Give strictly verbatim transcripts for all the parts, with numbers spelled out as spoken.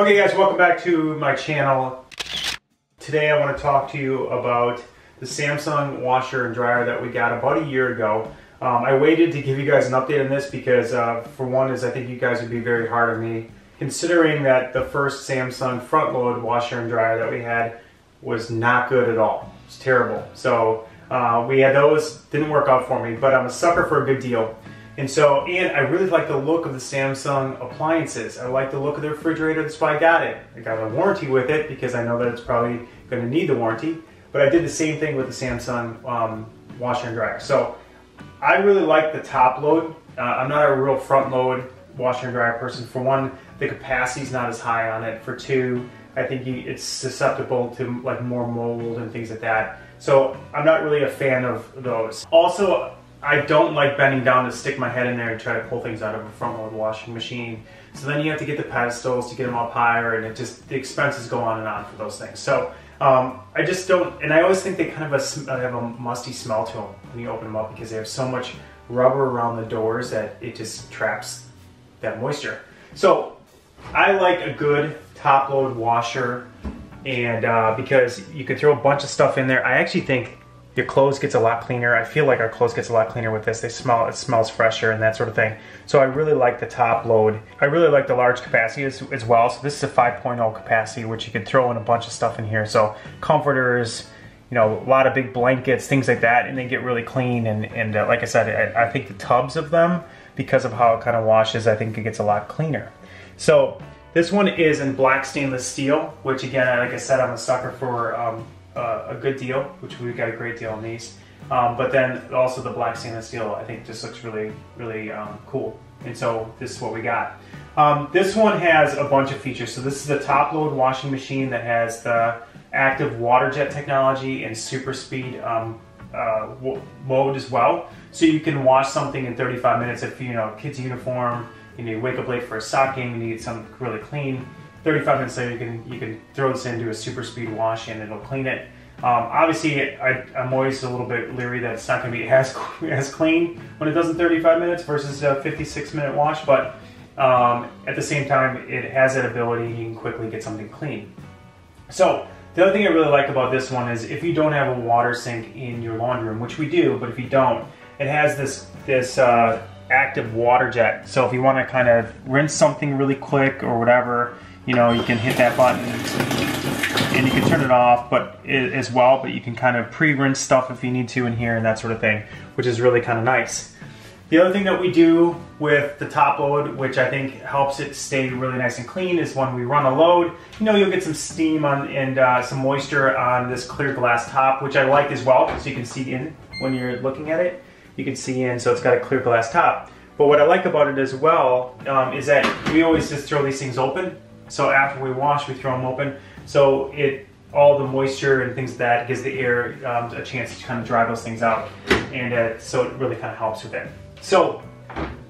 Okay guys, welcome back to my channel. Today I want to talk to you about the Samsung washer and dryer that we got about a year ago. Um, I waited to give you guys an update on this because uh, for one is I think you guys would be very hard on me considering that the first Samsung front load washer and dryer that we had was not good at all. It's terrible. So uh, we had those, didn't work out for me, but I'm a sucker for a good deal. And so, and I really like the look of the Samsung appliances. I like the look of the refrigerator, that's why I got it. I got a warranty with it because I know that it's probably gonna need the warranty, but I did the same thing with the Samsung um, washer and dryer. So, I really like the top load. Uh, I'm not a real front load washer and dryer person. For one, the capacity's not as high on it. For two, I think it's susceptible to like more mold and things like that. So, I'm not really a fan of those. Also, I don't like bending down to stick my head in there and try to pull things out of a front load washing machine. So then you have to get the pedestals to get them up higher, and it just, the expenses go on and on for those things. So um, I just don't, and I always think they kind of a, have a musty smell to them when you open them up because they have so much rubber around the doors that it just traps that moisture. So I like a good top load washer, and uh, because you can throw a bunch of stuff in there. I actually think your clothes gets a lot cleaner. I feel like our clothes gets a lot cleaner with this. They smell, it smells fresher and that sort of thing. So I really like the top load. I really like the large capacity as, as well. So this is a five point oh capacity, which you could throw in a bunch of stuff in here. So comforters, you know, a lot of big blankets, things like that, and they get really clean. And, and uh, like I said, I, I think the tubs of them, because of how it kind of washes, I think it gets a lot cleaner. So this one is in black stainless steel, which again, like I said, I'm a sucker for um, Uh, a good deal, which we got a great deal on these, um, but then also the black stainless steel I think just looks really really um, cool, and so this is what we got. Um, this one has a bunch of features. So this is a top load washing machine that has the active water jet technology and super speed um, uh, mode as well, so you can wash something in thirty-five minutes. If you know kids uniform, you know, you wake up late for a sock game, you need something really clean, thirty-five minutes later, you can you can throw this in, do a super speed wash, and it'll clean it. Um, obviously, I, I'm always a little bit leery that it's not going to be as as clean when it does in thirty-five minutes versus a fifty-six minute wash. But um, at the same time, it has that ability; you can quickly get something clean. So the other thing I really like about this one is if you don't have a water sink in your laundry room, which we do, but if you don't, it has this this. Uh, active water jet. So if you want to kind of rinse something really quick or whatever, you know, you can hit that button and you can turn it off, but it, as well, but you can kind of pre-rinse stuff if you need to in here and that sort of thing, which is really kind of nice. The other thing that we do with the top load, which I think helps it stay really nice and clean, is when we run a load, you know, you'll get some steam on and uh, some moisture on this clear glass top, which I like as well, so you can see in when you're looking at it. You can see in, so it's got a clear glass top. But what I like about it as well um, is that we always just throw these things open. So after we wash, we throw them open. So it, all the moisture and things like that gives the air um, a chance to kind of dry those things out. And uh, so it really kind of helps with it. So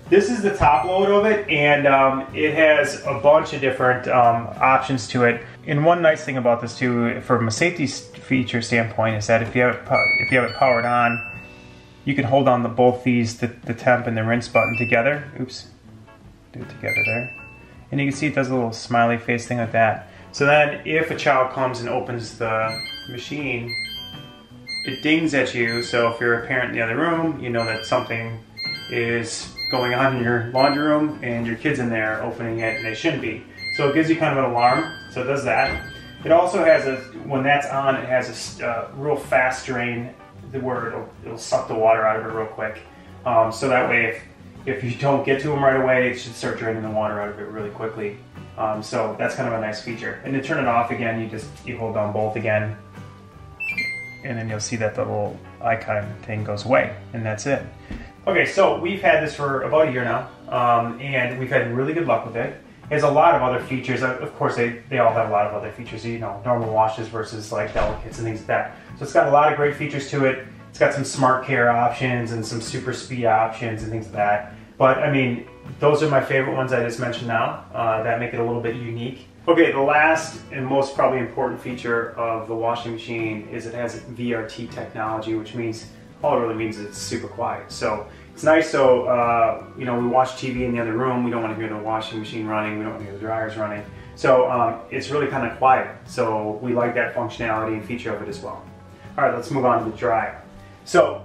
this is the top load of it, and um, it has a bunch of different um, options to it. And one nice thing about this too, from a safety feature standpoint, is that if you have it, if you have it powered on, you can hold on the both these, the, the temp and the rinse button together. Oops, do it together there. And you can see it does a little smiley face thing like that. So then if a child comes and opens the machine, it dings at you. So if you're a parent in the other room, you know that something is going on in your laundry room and your kid's in there opening it and they shouldn't be. So it gives you kind of an alarm, so it does that. It also has a, when that's on, it has a uh, real fast drain where it'll, it'll suck the water out of it real quick. Um, so that way, if, if you don't get to them right away, it should start draining the water out of it really quickly. Um, so that's kind of a nice feature. And to turn it off again, you just you hold down both again, and then you'll see that the little icon thing goes away, and that's it. Okay, so we've had this for about a year now, um, and we've had really good luck with it. There's a lot of other features. Of course, they, they all have a lot of other features, you know, normal washes versus like delicates and things like that. So it's got a lot of great features to it. It's got some smart care options and some super speed options and things like that. But I mean, those are my favorite ones I just mentioned now uh, that make it a little bit unique. Okay, the last and most probably important feature of the washing machine is it has V R T technology, which means, all it really means is it's super quiet. So it's nice, so uh, you know, we watch T V in the other room, we don't want to hear the washing machine running, we don't want to hear the dryers running. So um, it's really kind of quiet, so we like that functionality and feature of it as well. All right, let's move on to the drive. So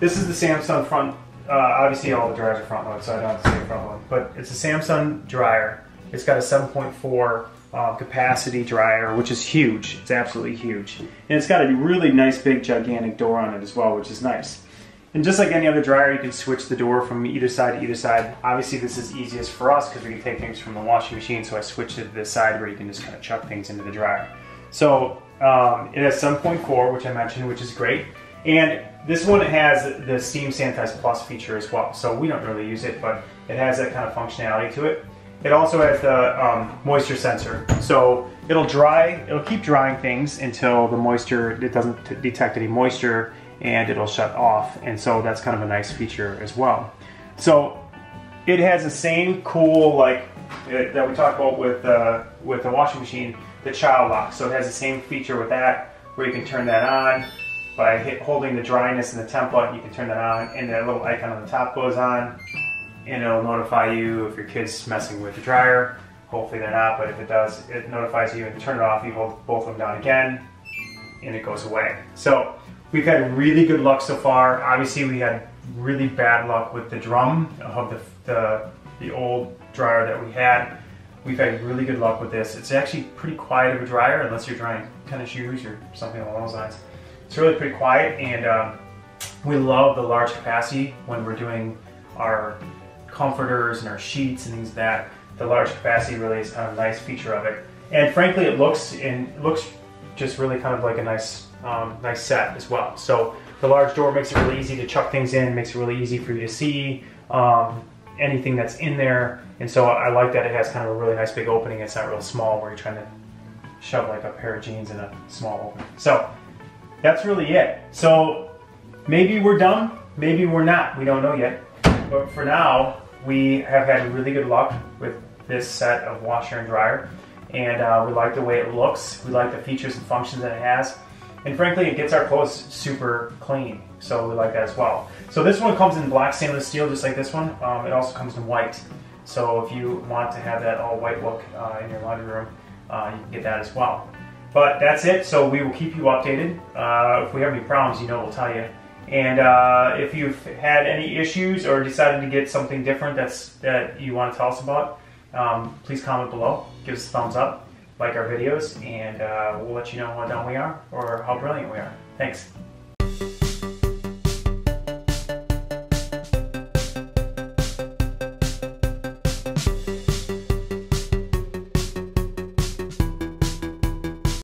this is the Samsung front, uh, obviously all the dryers are front load, so I don't have to say front load, but it's a Samsung dryer. It's got a seven point four uh, capacity dryer, which is huge. It's absolutely huge. And it's got a really nice big gigantic door on it as well, which is nice. And just like any other dryer, you can switch the door from either side to either side. Obviously this is easiest for us because we can take things from the washing machine, so I switched it to this side where you can just kind of chuck things into the dryer. So um, it has seven point four, which I mentioned, which is great. And this one has the Steam Sanitize Plus feature as well. So we don't really use it, but it has that kind of functionality to it. It also has the um, moisture sensor. So it'll dry, it'll keep drying things until the moisture, it doesn't t detect any moisture, and it'll shut off, and so that's kind of a nice feature as well. So it has the same cool, like it, that we talked about with uh, with the washing machine, the child lock. So it has the same feature with that, where you can turn that on by hit, holding the dryness and the temp button. You can turn that on, and that little icon on the top goes on, and it'll notify you if your kid's messing with the dryer. Hopefully they're not, but if it does, it notifies you. And turn it off, you hold both of them down again, and it goes away. So we've had really good luck so far. Obviously we had really bad luck with the drum of the, the, the old dryer that we had. We've had really good luck with this. It's actually pretty quiet of a dryer unless you're drying tennis shoes or something along those lines. It's really pretty quiet, and uh, we love the large capacity when we're doing our comforters and our sheets and things like that. The large capacity really is kind of a nice feature of it. And frankly it looks, and it looks just really kind of like a nice Um, nice set as well. So the large door makes it really easy to chuck things in, makes it really easy for you to see um, anything that's in there. And so I like that it has kind of a really nice big opening. It's not real small where you're trying to shove like a pair of jeans in a small opening. So that's really it. So maybe we're done, maybe we're not, we don't know yet. But for now, we have had really good luck with this set of washer and dryer. And uh, we like the way it looks. We like the features and functions that it has. And frankly, it gets our clothes super clean, so we like that as well. So this one comes in black stainless steel, just like this one. Um, it also comes in white. So if you want to have that all white look uh, in your laundry room, uh, you can get that as well. But that's it, so we will keep you updated. Uh, if we have any problems, you know, we'll tell you. And uh, if you've had any issues or decided to get something different that's, that you want to tell us about, um, please comment below, give us a thumbs up, like our videos, and uh, we'll let you know how done we are or how brilliant we are. Thanks.